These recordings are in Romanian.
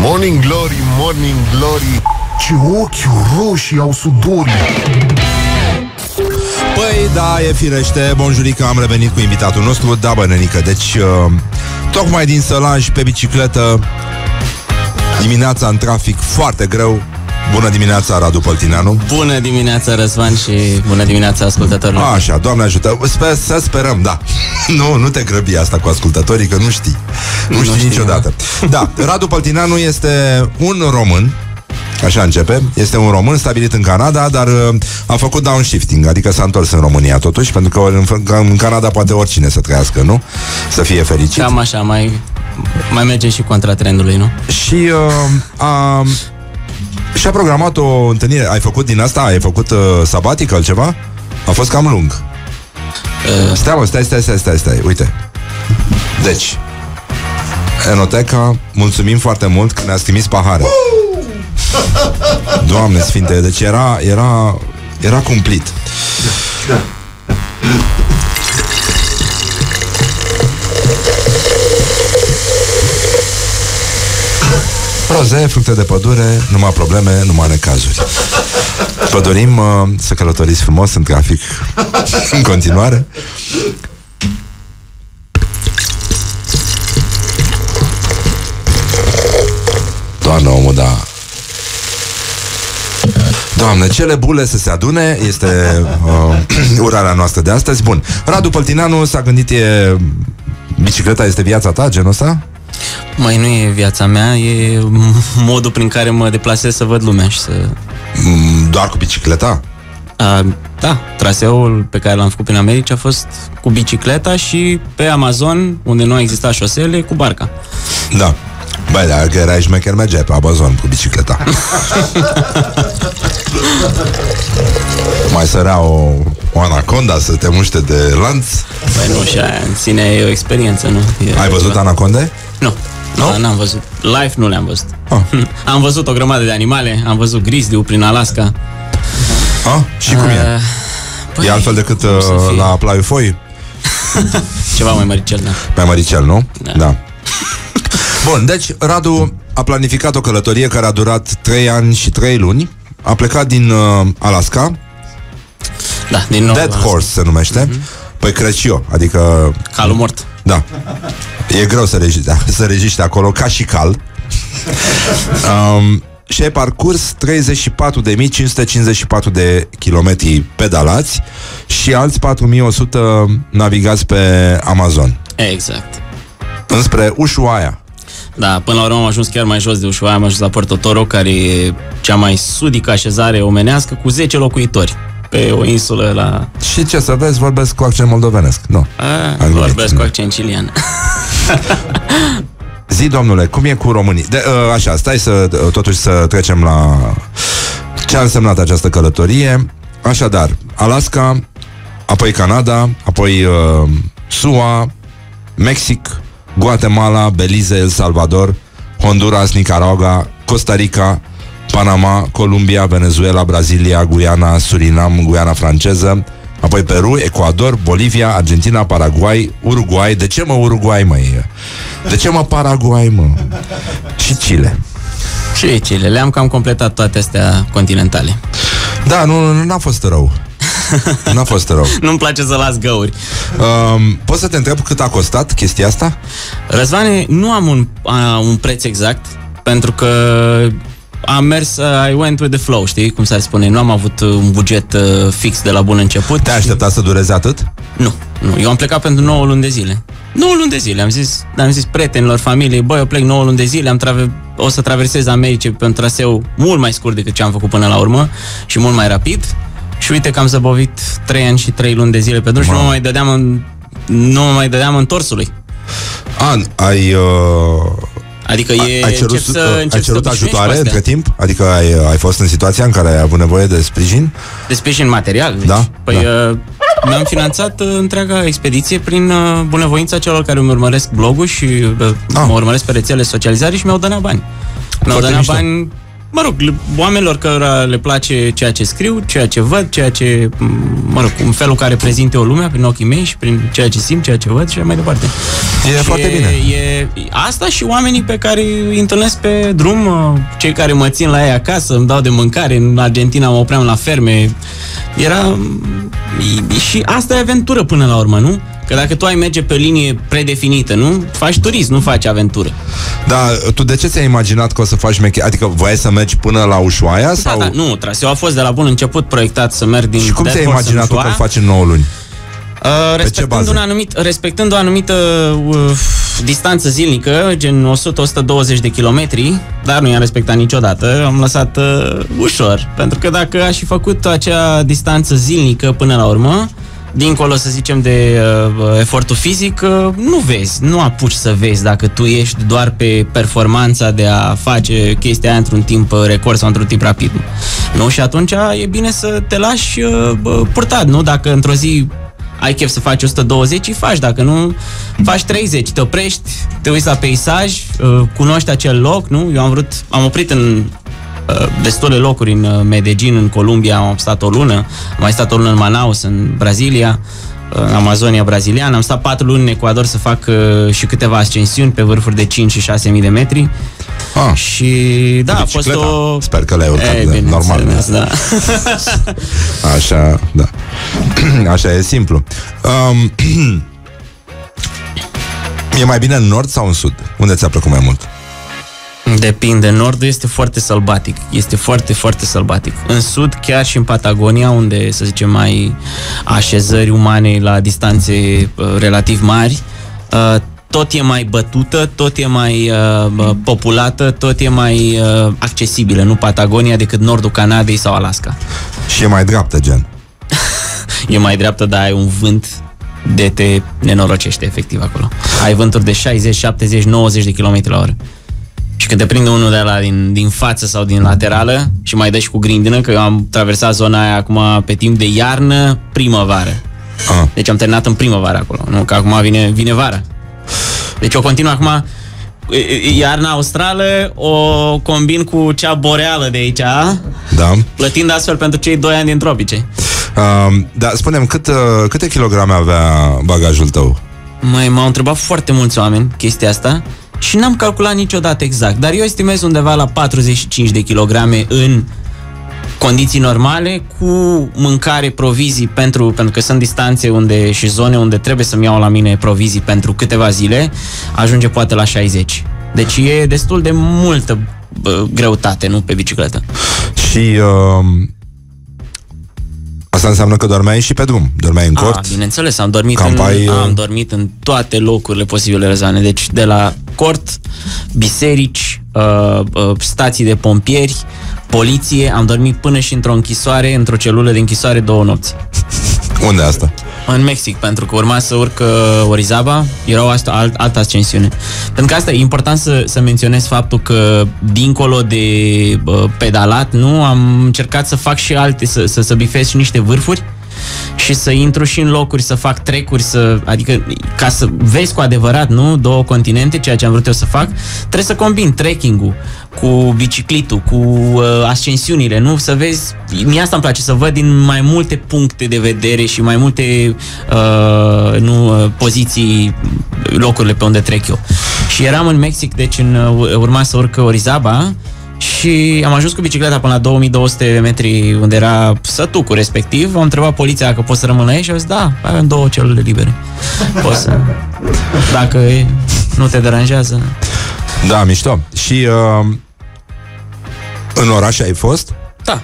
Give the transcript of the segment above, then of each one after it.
Morning Glory, Morning Glory, ce ochi roșii au sudorii. Păi da, e firește, bonjurică, am revenit cu invitatul nostru, da bă, nenică. Deci, tocmai din Sălanj, pe bicicletă, dimineața în trafic, foarte greu. Bună dimineața, Radu Păltineanu. Bună dimineața, Răzvan, și bună dimineața ascultătorilor. Așa, Doamne ajută. Să sperăm, da. Nu te grăbi asta cu ascultătorii, că nu știi. Nu știi niciodată. Da, Radu Păltineanu este un român. Așa începe. Este un român stabilit în Canada, dar a făcut downshifting, adică s-a întors în România totuși, pentru că în Canada poate oricine să trăiască, nu? Să fie fericit. Cam așa, mai merge și contra trendului, nu? Și și-a programat o întâlnire. Ai făcut din asta? Ai făcut sabbatical ceva? A fost cam lung. Stai, uite. Deci, Enoteca, mulțumim foarte mult că ne-ați trimis pahare. Doamne sfinte, deci era cumplit. Da. Roze, fructe de pădure, numai probleme, numai necazuri. Vă dorim să călătoriți frumos în trafic în continuare. Doamne, omul, da. Doamne, cele bule să se adune. Este urarea noastră de astăzi. Bun, Radu Păltineanu s-a gândit, bicicleta este viața ta, genul ăsta? Mai nu e viața mea, e modul prin care mă deplasez să văd lumea și să... Doar cu bicicleta? Da, traseul pe care l-am făcut prin America a fost cu bicicleta și pe Amazon, unde nu exista șosele, cu barca. Da. Băi, dacă erai șmecher, mergeai pe Amazon cu bicicleta. Mai sărea o anaconda să te muște de lanț? Băi, nu, și aia în sine e o experiență, nu? Ai văzut anaconde? Nu. Nu? N-am văzut. Live nu le-am văzut. Ah. Am văzut o grămadă de animale, am văzut grizzly prin Alaska. Ah, și cum e? Păi, e altfel decât la Plaiu Foi? Ceva mai măricel, da. Mai măricel, nu? Da. Bun, deci Radu a planificat o călătorie care a durat 3 ani și 3 luni. A plecat din Alaska. Da, din nou. Deadhorse se numește. Păi cred și eu, adică... Calul mort. Da. E greu să reziști acolo, ca și cal. Și ai parcurs 34.554 de kilometri pedalați și alți 4.100 navigați pe Amazon. Exact. Înspre Ushuaia. Da, până la urmă am ajuns chiar mai jos de Ushuaia, am ajuns la Puerto Toro, care e cea mai sudică așezare omenească, cu 10 locuitori pe o insulă la... Și ce să vezi, vorbesc cu accent moldovenesc, nu? Vorbesc cu accent cilian. Zi, domnule, cum e cu românii? Așa, stai totuși să trecem la ce a însemnat această călătorie. Așadar, Alaska, apoi Canada, apoi SUA, Mexic, Guatemala, Belize, El Salvador, Honduras, Nicaragua, Costa Rica, Panama, Columbia, Venezuela, Brazilia, Guiana, Surinam, Guiana franceză, apoi Peru, Ecuador, Bolivia, Argentina, Paraguay, Uruguay. De ce mă Uruguay, mă? De ce mă Paraguay, mă? Și Chile. Și Chile. Le-am cam completat toate astea continentale. Da, nu, n-a fost rău. N-a fost rău. Nu-mi place să las găuri. Poți să te întreb cât a costat chestia asta? Răzvane, nu am un preț exact, pentru că am mers, I went with the flow, știi cum s-ar spune. Nu am avut un buget fix de la bun început. Te-ai așteptat să dureze atât? Nu, eu am plecat pentru 9 luni de zile. 9 luni de zile, am zis prietenilor, familiei, băi, eu plec 9 luni de zile, o să traversez America pe un traseu mult mai scurt decât ce am făcut până la urmă și mult mai rapid. Și uite că am zăbovit 3 ani și 3 luni de zile pe drum și nu mă mai dădeam întorsului. Adică ai cerut ajutoare între timp? Adică ai fost în situația în care ai avut nevoie de sprijin? De sprijin material? Deci, da. Păi da. Mi-am finanțat întreaga expediție prin bunăvoința celor care îmi urmăresc blogul și mă urmăresc pe rețele socializare și mi-au dănat bani. Mi-au dănat bani mă rog, oamenilor care le place ceea ce scriu, ceea ce văd, ceea ce, mă rog, un felul care prezinte o lume prin ochii mei și prin ceea ce simt, ceea ce văd și mai departe. E foarte bine. E asta și oamenii pe care îi întâlnesc pe drum, cei care mă țin la ei acasă, îmi dau de mâncare, în Argentina mă opream la ferme. Era... Și asta e aventură până la urmă, nu? Că dacă tu ai merge pe o linie predefinită, nu? Faci turism, nu faci aventură. Dar tu de ce ți-ai imaginat că o să faci mecherie? Adică voiai să mergi până la Ushuaia? Da, sau? Da, nu, traseul a fost de la bun început proiectat să merg din... Și cum ți-ai imaginat tu că faci în 9 luni? Respectând o anumită distanță zilnică, gen 100-120 de kilometri, dar nu i-am respectat niciodată, am lăsat ușor. Pentru că dacă aș fi făcut acea distanță zilnică până la urmă, dincolo, să zicem, de efortul fizic, nu vezi, nu apuci să vezi dacă tu ești doar pe performanța de a face chestia aia într-un timp record sau într-un timp rapid. Nu? Și atunci e bine să te lași purtat, nu? Dacă într-o zi ai chef să faci 120, îi faci, dacă nu, faci 30, te oprești, te uiți la peisaj, cunoști acel loc, nu? Eu am oprit în destule locuri, în Medellin, în Columbia, am stat o lună, am mai stat o lună în Manaus, în Brazilia, în Amazonia braziliană, am stat 4 luni în Ecuador să fac și câteva ascensiuni pe vârfuri de 5 și 6.000 de metri. Ah, și da, a fost o... Sper că le-ai urcat, normal. Da. Așa, da. Așa e simplu. E mai bine în nord sau în sud? Unde ți-a plăcut mai mult? Depinde, nordul este foarte sălbatic. Este foarte, foarte sălbatic. În sud, chiar și în Patagonia, unde, să zicem, mai așezări umane la distanțe relativ mari, tot e mai bătută, tot e mai populată, tot e mai accesibilă, nu Patagonia, decât nordul Canadei sau Alaska. Și e mai dreaptă, gen. E mai dreaptă, dar ai un vânt de te nenorocește, efectiv, acolo. Ai vânturi de 60, 70, 90 de km la oră. Și când te prinde unul de ăla din față sau din laterală și mai dă și cu grindină, că eu am traversat zona aia acum pe timp de iarnă, primăvară. Ah. Deci am terminat în primăvară acolo, nu? Că acum vine vara. Deci o continuă acum iarna australă, o combin cu cea boreală de aici, da. Plătind astfel pentru cei 2 ani din tropice. Dar spune-mi, câte kilograme avea bagajul tău? Mai m-au întrebat foarte mulți oameni chestia asta și n-am calculat niciodată exact, dar eu estimez undeva la 45 de kilograme în condiții normale, cu mâncare, provizii, pentru că sunt distanțe unde și zone unde trebuie să-mi iau la mine provizii pentru câteva zile, ajunge poate la 60. Deci e destul de multă greutate, nu, pe bicicletă. Și asta înseamnă că dormeai și pe drum, dormeai în cort? Bineînțeles, am dormit în toate locurile posibile, răzane, deci de la cort, biserici, stații de pompieri, poliție, am dormit până și într-o închisoare, într-o celulă de închisoare 2 nopți. Unde asta? În Mexic, pentru că urma să urc Orizaba, era o altă ascensiune. Pentru că asta e important să menționez faptul că, dincolo de pedalat, nu, am încercat să fac și alte, să bifez și niște vârfuri și să intru și în locuri, să fac trecuri, adică ca să vezi cu adevărat, nu, 2 continente, ceea ce am vrut eu să fac, trebuie să combin trekking-ul cu biciclitul, cu ascensiunile, nu? Să vezi, mie asta îmi place, să văd din mai multe puncte de vedere și mai multe poziții, locurile pe unde trec eu. Și eram în Mexic, deci urma să urc Orizaba și am ajuns cu bicicleta până la 2200 de metri, unde era sătucul respectiv. Am întrebat poliția dacă pot să rămân aici și au zis, da, avem 2 celule libere. Poți să... Dacă nu te deranjează. Da, mișto. Și... în oraș ai fost? Da.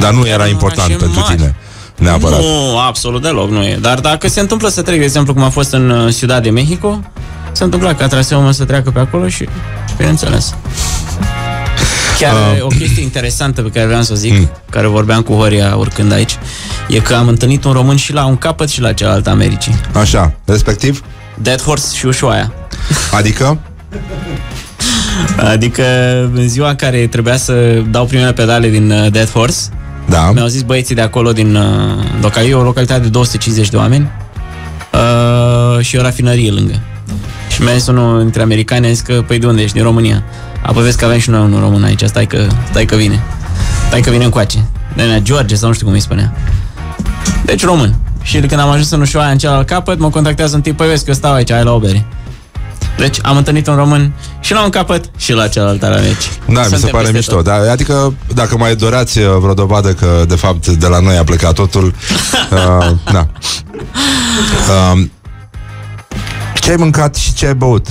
Dar nu era important pentru tine, neapărat. Nu, absolut deloc nu e. Dar dacă se întâmplă să trec, de exemplu, cum a fost în Ciudad de Mexico, se întâmplă ca traseul meu să treacă pe acolo și, bineînțeles. Chiar o chestie interesantă pe care vreau să o zic, care vorbeam cu Horia urcând aici, e că am întâlnit un român și la un capăt și la cealalt Americii. Așa, respectiv? Deadhorse și Ushuaia. Adică? Adică în ziua în care trebuia să dau primele pedale din Deadhorse, da, mi-au zis băieții de acolo din localitate, o localitate de 250 de oameni, și o rafinărie lângă. Și mi-a zis unul dintre americani, a zis că, păi de unde ești? Din România. Apoi vezi că avem și noi unul român aici, stai că vine. Stai că vine încoace. Nenea George sau nu știu cum îi spunea. Deci român. Și când am ajuns în Ushuaia, în celălalt capăt, mă contactează un tip, păi vezi că eu stau aici, hai la o bere. Deci am întâlnit un român și la un capăt și la celălalt al aleci. Da, mi se pare mișto. Da, adică, dacă mai doreați vreo dovadă că, de fapt, de la noi a plecat totul, da. Ce ai mâncat și ce ai băut?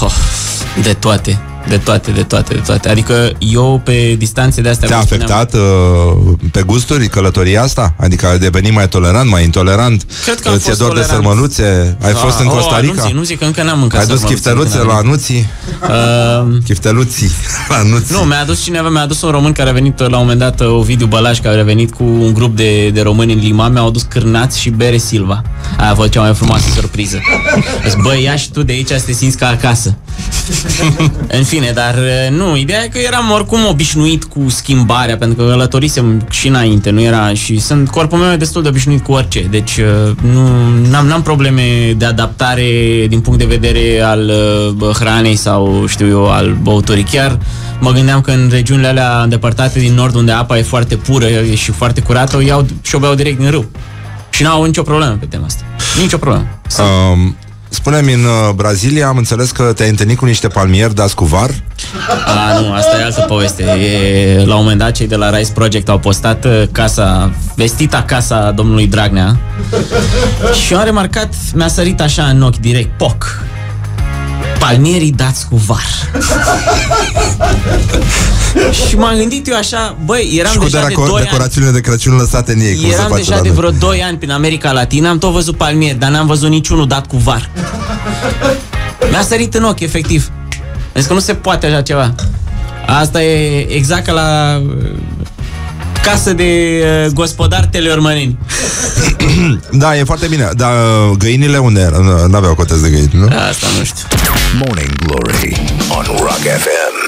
Oh, de toate. Adică eu pe distanțe de astea... Te-a afectat pe gusturi călătoria asta? Adică ai devenit mai tolerant, mai intolerant? Cred că am fost tolerant. Ți-e dor de sărmăluțe? Ai fost în Costa Rica? Nu zic că încă n-am mâncat sărmăluțe. Ai dus chifteluțe la anuții? Chifteluții la anuții. Nu, mi-a adus un român care a venit la un moment dat, Ovidiu Bălaș, care a venit cu un grup de români în Lima, mi-au adus cârnați și bere Silva. Aia a fost cea mai frumoasă surpriză. Băi, ia și tu de aici să te simți ca acasă. În fine, dar nu, ideea e că eram oricum obișnuit cu schimbarea, pentru că călătorisem și înainte, nu era, și corpul meu e destul de obișnuit cu orice, deci n-am probleme de adaptare din punct de vedere al hranei sau, știu eu, al băuturii. Chiar mă gândeam că în regiunile alea îndepărtate din nord, unde apa e foarte pură și foarte curată, o iau și o beau direct din râu. Și n-au nicio problemă pe tema asta. Nicio problemă. Spune-mi, în Brazilia am înțeles că te-ai întâlnit cu niște palmieri dați cu var? Nu, asta e altă poveste. La un moment dat, cei de la Rice Project au postat vestita casa domnului Dragnea și am remarcat, mi-a sărit așa în ochi direct, poc! Palmierii dați cu var. Și m-am gândit eu așa, băi, eram deja de 2 ani de Crăciun lăsate în ei. Eram deja de vreo 2 ani prin America Latină, am tot văzut palmieri, dar n-am văzut niciunul dat cu var. Mi-a sărit în ochi, efectiv. Deci că nu se poate așa ceva. Asta e exact ca la casă de gospodar teleormănini. Da, e foarte bine. Dar găinile unde erau? N-aveau coteț de găini, nu? Asta nu știu. Morning Glory on Rock FM.